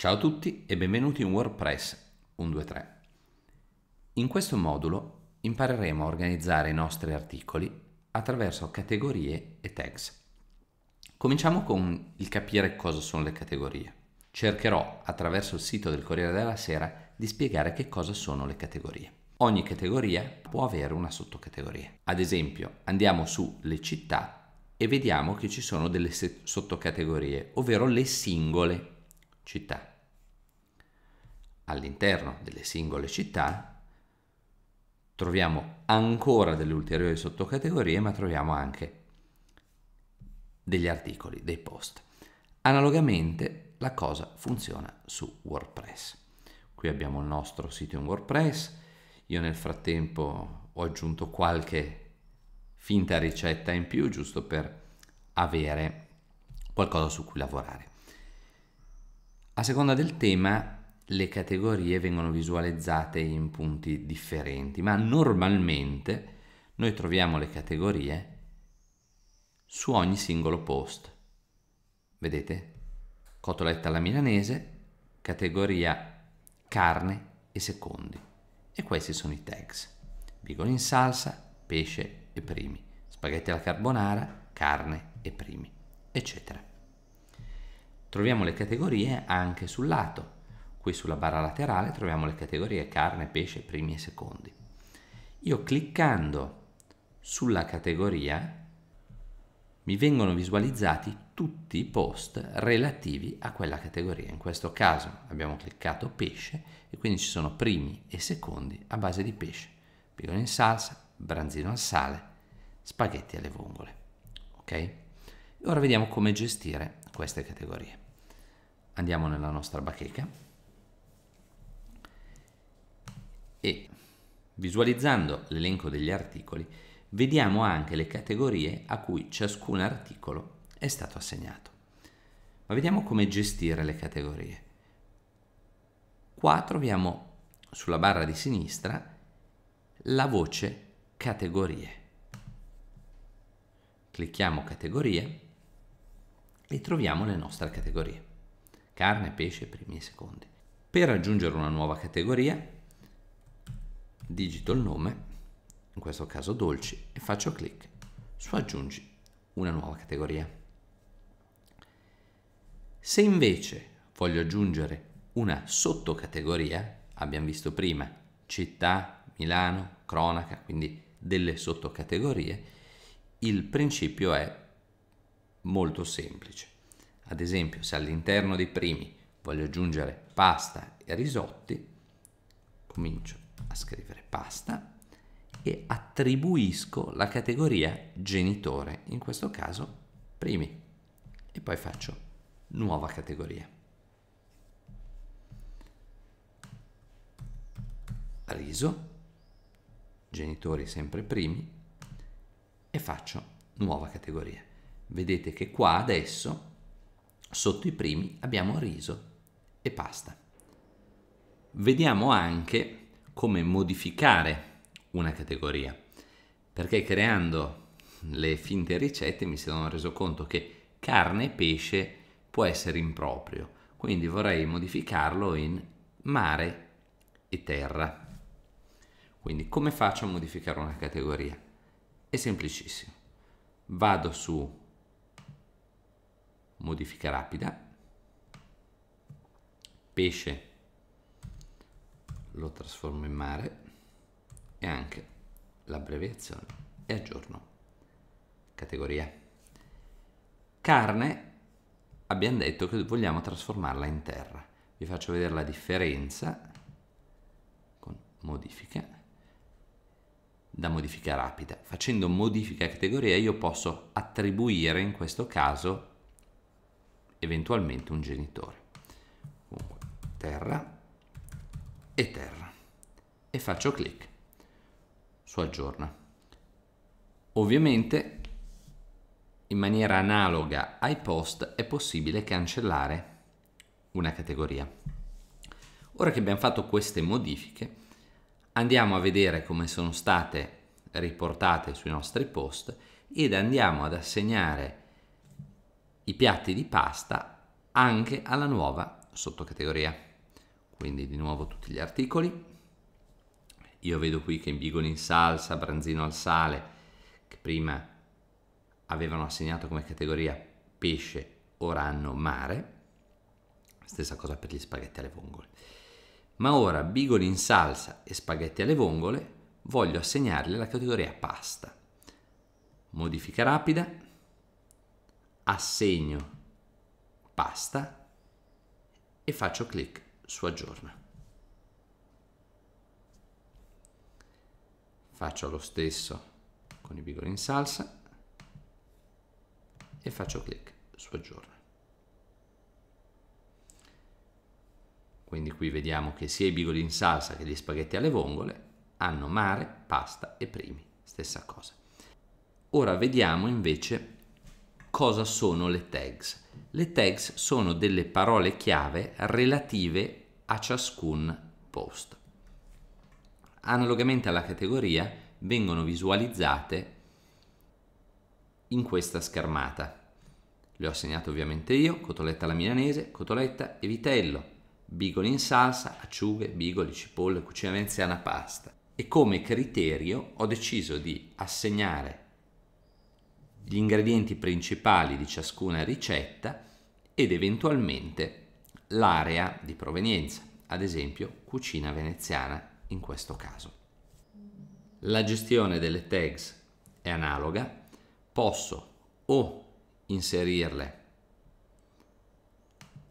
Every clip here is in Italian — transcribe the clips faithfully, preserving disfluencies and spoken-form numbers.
Ciao a tutti e benvenuti in WordPress uno due tre. In questo modulo impareremo a organizzare i nostri articoli attraverso categorie e tags. Cominciamo con il capire cosa sono le categorie. Cercherò attraverso il sito del Corriere della Sera di spiegare che cosa sono le categorie. Ogni categoria può avere una sottocategoria. Ad esempio, andiamo su le città e vediamo che ci sono delle sottocategorie, ovvero le singole città. All'interno delle singole città troviamo ancora delle ulteriori sottocategorie, ma troviamo anche degli articoli, dei post. Analogamente la cosa funziona su WordPress. Qui abbiamo il nostro sito in WordPress. Io nel frattempo ho aggiunto qualche finta ricetta in più, giusto per avere qualcosa su cui lavorare. A seconda del tema, le categorie vengono visualizzate in punti differenti, ma normalmente noi troviamo le categorie su ogni singolo post. Vedete? Cotoletta alla milanese, categoria carne e secondi. E questi sono i tags. Bigoli in salsa, pesce e primi. Spaghetti alla carbonara, carne e primi, eccetera. Troviamo le categorie anche sul lato. Qui sulla barra laterale troviamo le categorie carne, pesce, primi e secondi. Io cliccando sulla categoria mi vengono visualizzati tutti i post relativi a quella categoria. In questo caso abbiamo cliccato pesce e quindi ci sono primi e secondi a base di pesce. Bigoli in salsa, branzino al sale, spaghetti alle vongole. Ok? E ora vediamo come gestire queste categorie. Andiamo nella nostra bacheca e visualizzando l'elenco degli articoli vediamo anche le categorie a cui ciascun articolo è stato assegnato. Ma vediamo come gestire le categorie. Qua troviamo sulla barra di sinistra la voce categorie. Clicchiamo categorie e troviamo le nostre categorie. Carne, pesce, primi e secondi. Per aggiungere una nuova categoria, digito il nome, in questo caso dolci, e faccio clic su aggiungi una nuova categoria. Se invece voglio aggiungere una sottocategoria, abbiamo visto prima città, Milano, cronaca, quindi delle sottocategorie, il principio è molto semplice. Ad esempio, se all'interno dei primi voglio aggiungere pasta e risotti, comincio a scrivere pasta e attribuisco la categoria genitore, in questo caso primi, e poi faccio nuova categoria riso, genitori sempre primi, e faccio nuova categoria. Vedete che qua adesso sotto i primi abbiamo riso e pasta. Vediamo anche come modificare una categoria, perché creando le finte ricette mi sono reso conto che carne e pesce può essere improprio, quindi vorrei modificarlo in mare e terra. Quindi come faccio a modificare una categoria? È semplicissimo. Vado su modifica rapida, pesce lo trasformo in mare e anche l'abbreviazione, e aggiorno categoria. Carne abbiamo detto che vogliamo trasformarla in terra. Vi faccio vedere la differenza con modifica da modifica rapida. Facendo modifica categoria io posso attribuire in questo caso eventualmente un genitore. Comunque, terra e terra, e faccio clic su aggiorna. Ovviamente in maniera analoga ai post è possibile cancellare una categoria. Ora che abbiamo fatto queste modifiche andiamo a vedere come sono state riportate sui nostri post ed andiamo ad assegnare i piatti di pasta anche alla nuova sottocategoria, quindi di nuovo tutti gli articoli. Io vedo qui che Imbigoli in salsa, branzino al sale, che prima avevano assegnato come categoria pesce, ora hanno mare. Stessa cosa per gli spaghetti alle vongole. Ma ora bigoli in salsa e spaghetti alle vongole voglio assegnarli alla categoria pasta. Modifica rapida, assegno pasta e faccio clic su aggiorna. Faccio lo stesso con i bigoli in salsa e faccio clic su aggiorna. Quindi qui vediamo che sia i bigoli in salsa che gli spaghetti alle vongole hanno mare, pasta e primi, stessa cosa. Ora vediamo invece cosa sono le tags. Le tags sono delle parole chiave relative a ciascun post. Analogamente alla categoria vengono visualizzate in questa schermata. Le ho assegnate ovviamente io, cotoletta alla milanese, cotoletta e vitello. Bigoli in salsa, acciughe, bigoli, cipolle, cucina veneziana, pasta. E come criterio ho deciso di assegnare gli ingredienti principali di ciascuna ricetta ed eventualmente l'area di provenienza, ad esempio cucina veneziana in questo caso. La gestione delle tags è analoga, posso o inserirle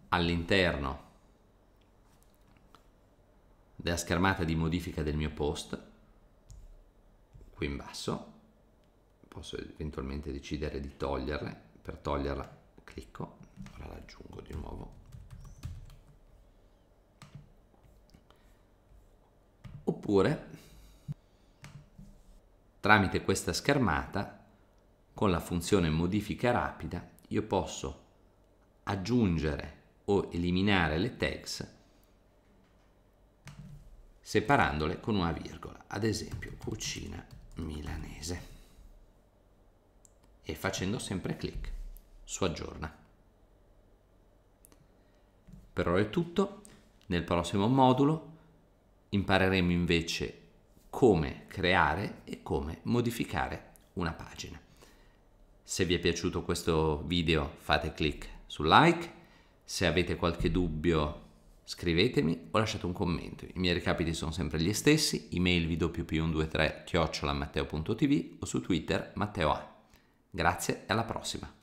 all'interno della schermata di modifica del mio post, qui in basso, posso eventualmente decidere di toglierle. Per toglierla clicco, ora l'aggiungo di nuovo, oppure tramite questa schermata con la funzione modifica rapida io posso aggiungere o eliminare le tags separandole con una virgola, ad esempio cucina milanese, e facendo sempre clic su aggiorna. Per ora è tutto. Nel prossimo modulo impareremo invece come creare e come modificare una pagina. Se vi è piaciuto questo video fate clic su like, se avete qualche dubbio scrivetemi o lasciate un commento. I miei recapiti sono sempre gli stessi, email w p uno due tre chiocciola matteo punto t v o su Twitter matteo a. Grazie e alla prossima!